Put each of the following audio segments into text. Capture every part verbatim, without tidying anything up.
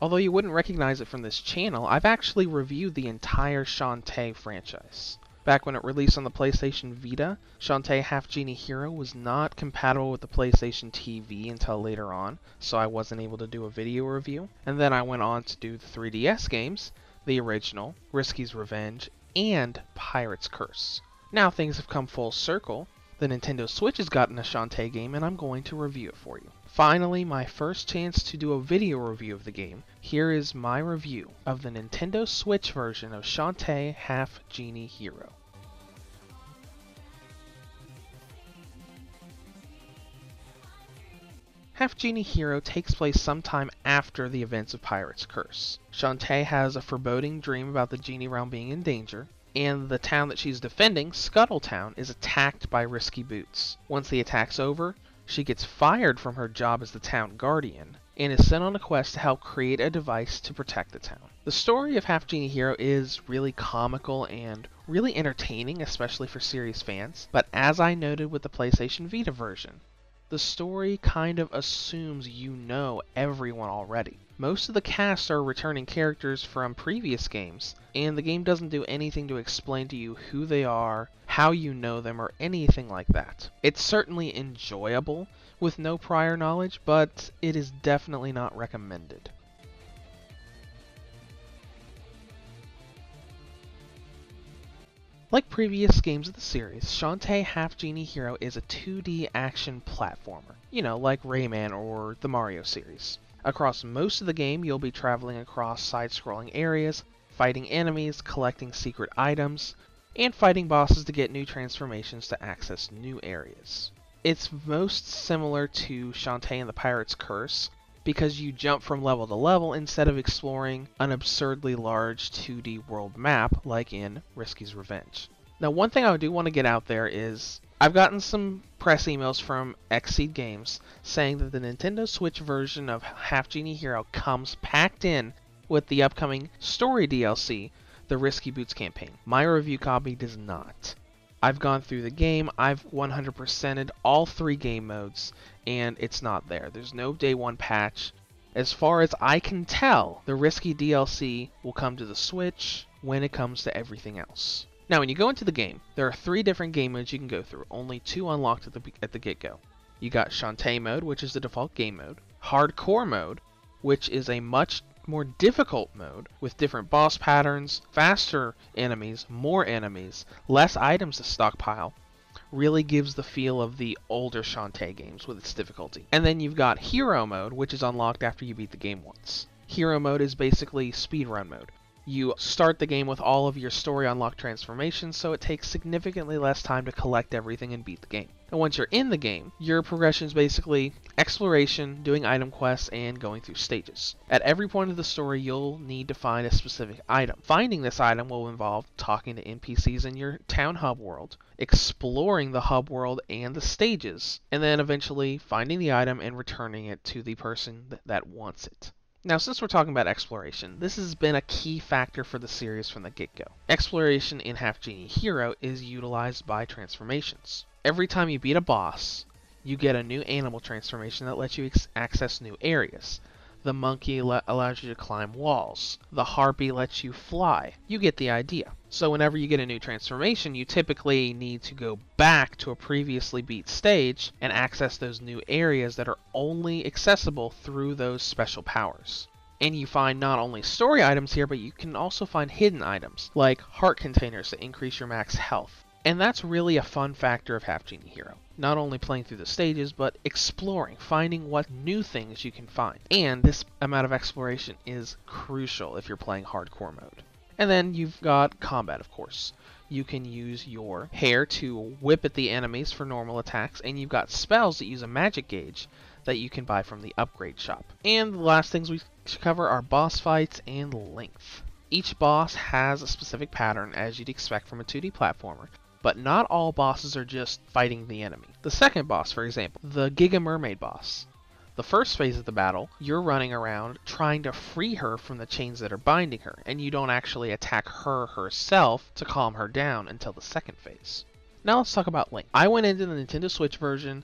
Although you wouldn't recognize it from this channel, I've actually reviewed the entire Shantae franchise. Back when it released on the PlayStation Vita, Shantae Half-Genie Hero was not compatible with the PlayStation T V until later on, so I wasn't able to do a video review. And then I went on to do the three D S games, the original, Risky's Revenge, and Pirate's Curse. Now things have come full circle. The Nintendo Switch has gotten a Shantae game, and I'm going to review it for you. Finally, my first chance to do a video review of the game. Here is my review of the Nintendo Switch version of Shantae Half-Genie Hero. Half-Genie Hero takes place sometime after the events of Pirate's Curse. Shantae has a foreboding dream about the genie realm being in danger, and the town that she's defending, Scuttle Town, is attacked by Risky Boots. Once the attack's over, she gets fired from her job as the town guardian, and is sent on a quest to help create a device to protect the town. The story of Half-Genie Hero is really comical and really entertaining, especially for serious fans, but as I noted with the PlayStation Vita version, the story kind of assumes you know everyone already. Most of the cast are returning characters from previous games, and the game doesn't do anything to explain to you who they are, how you know them, or anything like that. It's certainly enjoyable with no prior knowledge, but it is definitely not recommended. Like previous games of the series, Shantae Half-Genie Hero is a two D action platformer, you know, like Rayman or the Mario series. Across most of the game, you'll be traveling across side-scrolling areas, fighting enemies, collecting secret items, and fighting bosses to get new transformations to access new areas. It's most similar to Shantae and the Pirate's Curse because you jump from level to level instead of exploring an absurdly large two D world map like in Risky's Revenge. Now, one thing I do want to get out there is I've gotten some press emails from XSEED Games saying that the Nintendo Switch version of Half-Genie Hero comes packed in with the upcoming story D L C, the Risky Boots campaign. My review copy does not. I've gone through the game, I've one hundred percented all three game modes, and it's not there. There's no day one patch. As far as I can tell, the Risky D L C will come to the Switch when it comes to everything else. Now, when you go into the game, there are three different game modes you can go through, only two unlocked at the, at the get-go. You got Shantae mode, which is the default game mode, Hardcore mode, which is a much more difficult mode with different boss patterns, faster enemies, more enemies, less items to stockpile. Really gives the feel of the older Shantae games with its difficulty. And then you've got Hero mode, which is unlocked after you beat the game once. Hero mode is basically speedrun mode. You start the game with all of your story unlocked transformations, so it takes significantly less time to collect everything and beat the game. And once you're in the game, your progression is basically exploration, doing item quests, and going through stages. At every point of the story, you'll need to find a specific item. Finding this item will involve talking to N P Cs in your town hub world, exploring the hub world and the stages, and then eventually finding the item and returning it to the person th- that wants it. Now, since we're talking about exploration, this has been a key factor for the series from the get-go. Exploration in Half-Genie Hero is utilized by transformations. Every time you beat a boss, you get a new animal transformation that lets you access new areas. The monkey allows you to climb walls. The harpy lets you fly. You get the idea. So whenever you get a new transformation, you typically need to go back to a previously beat stage and access those new areas that are only accessible through those special powers. And you find not only story items here, but you can also find hidden items, like heart containers that increase your max health. And that's really a fun factor of Half-Genie Hero. Not only playing through the stages, but exploring, finding what new things you can find. And this amount of exploration is crucial if you're playing hardcore mode. And then you've got combat, of course. You can use your hair to whip at the enemies for normal attacks, and you've got spells that use a magic gauge that you can buy from the upgrade shop. And the last things we should cover are boss fights and length. Each boss has a specific pattern, as you'd expect from a two D platformer. But not all bosses are just fighting the enemy. The second boss, for example, the Giga Mermaid boss. The first phase of the battle, you're running around trying to free her from the chains that are binding her, and you don't actually attack her herself to calm her down until the second phase. Now let's talk about length. I went into the Nintendo Switch version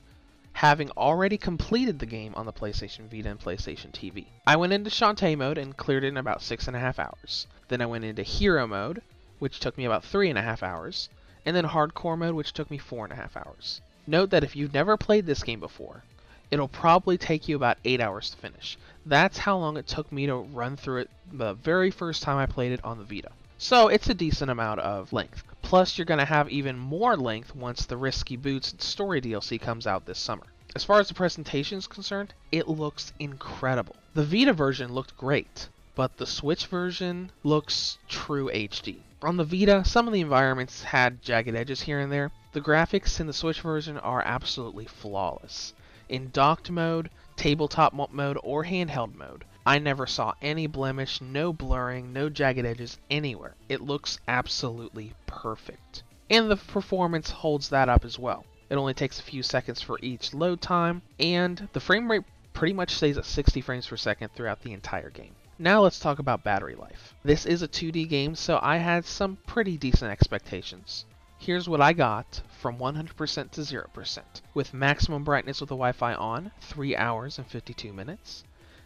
having already completed the game on the PlayStation Vita and PlayStation T V. I went into Shantae mode and cleared it in about six and a half hours. Then I went into Hero mode, which took me about three and a half hours, and then Hardcore mode, which took me four and a half hours. Note that if you've never played this game before, it'll probably take you about eight hours to finish. That's how long it took me to run through it the very first time I played it on the Vita. So it's a decent amount of length. Plus, you're going to have even more length once the Risky Boots story D L C comes out this summer. As far as the presentation is concerned, it looks incredible. The Vita version looked great, but the Switch version looks true H D. On the Vita, some of the environments had jagged edges here and there. The graphics in the Switch version are absolutely flawless. In docked mode, tabletop mode, or handheld mode, I never saw any blemish, no blurring, no jagged edges anywhere. It looks absolutely perfect. And the performance holds that up as well. It only takes a few seconds for each load time, and the frame rate pretty much stays at sixty frames per second throughout the entire game. Now let's talk about battery life. This is a two D game, so I had some pretty decent expectations. Here's what I got from one hundred percent to zero percent. With maximum brightness with the Wi-Fi on, three hours and fifty-two minutes.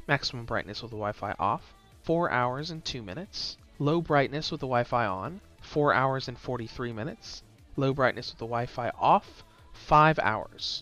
Maximum brightness with the Wi-Fi off, four hours and two minutes. Low brightness with the Wi-Fi on, four hours and forty-three minutes. Low brightness with the Wi-Fi off, five hours.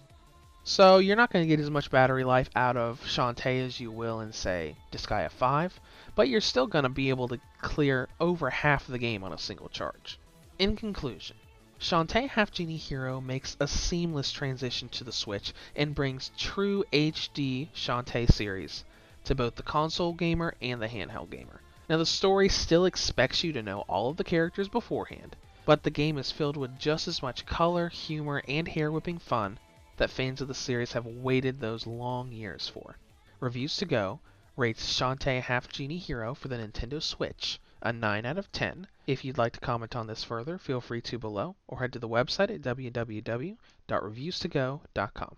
So you're not going to get as much battery life out of Shantae as you will in, say, Disgaea five, but you're still going to be able to clear over half the game on a single charge. In conclusion, Shantae Half-Genie Hero makes a seamless transition to the Switch and brings true H D Shantae series to both the console gamer and the handheld gamer. Now, the story still expects you to know all of the characters beforehand, but the game is filled with just as much color, humor, and hair-whipping fun that fans of the series have waited those long years for. Reviews to Go rates Shantae Half-Genie Hero for the Nintendo Switch a nine out of ten. If you'd like to comment on this further, feel free to below, or head to the website at w w w dot reviews to go dot com.